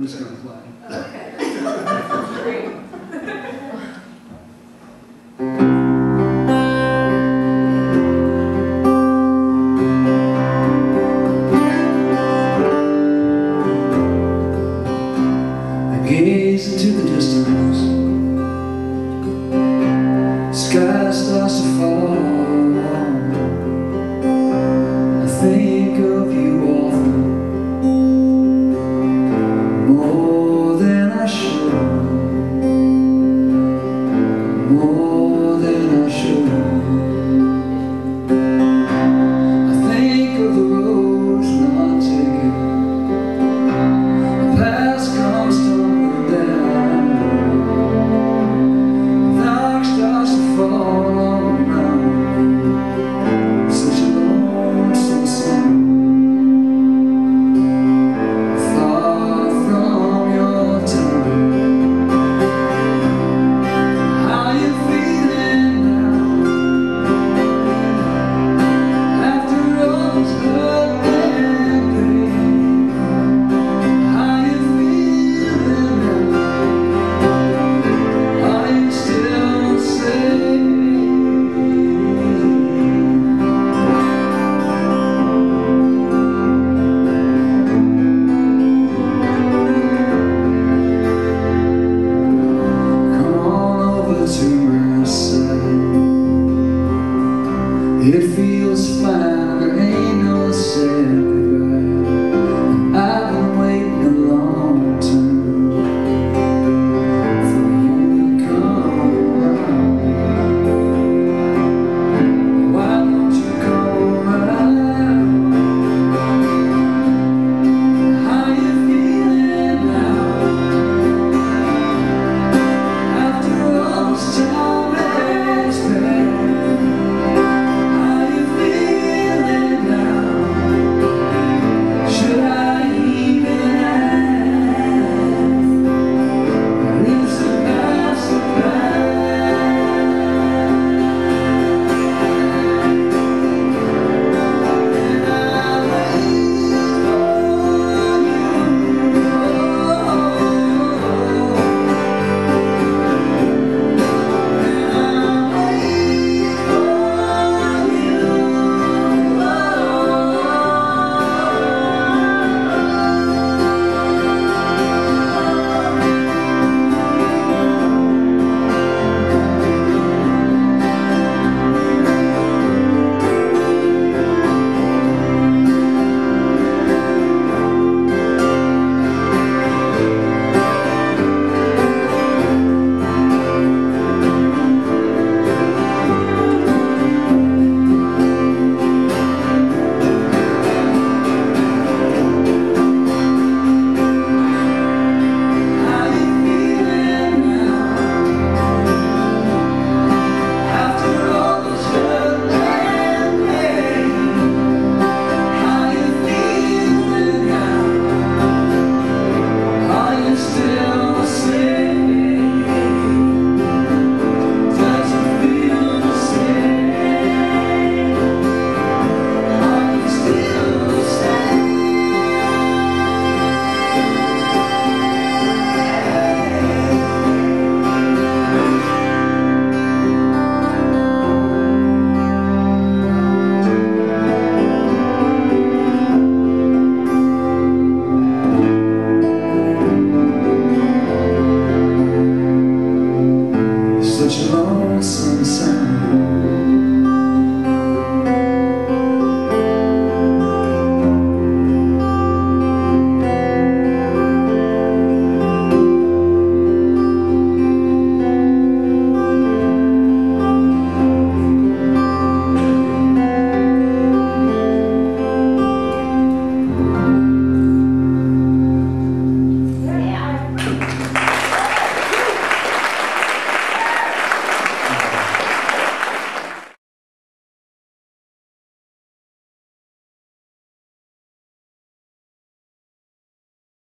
I'm just going to play. Okay. That's great. I gaze into the distance.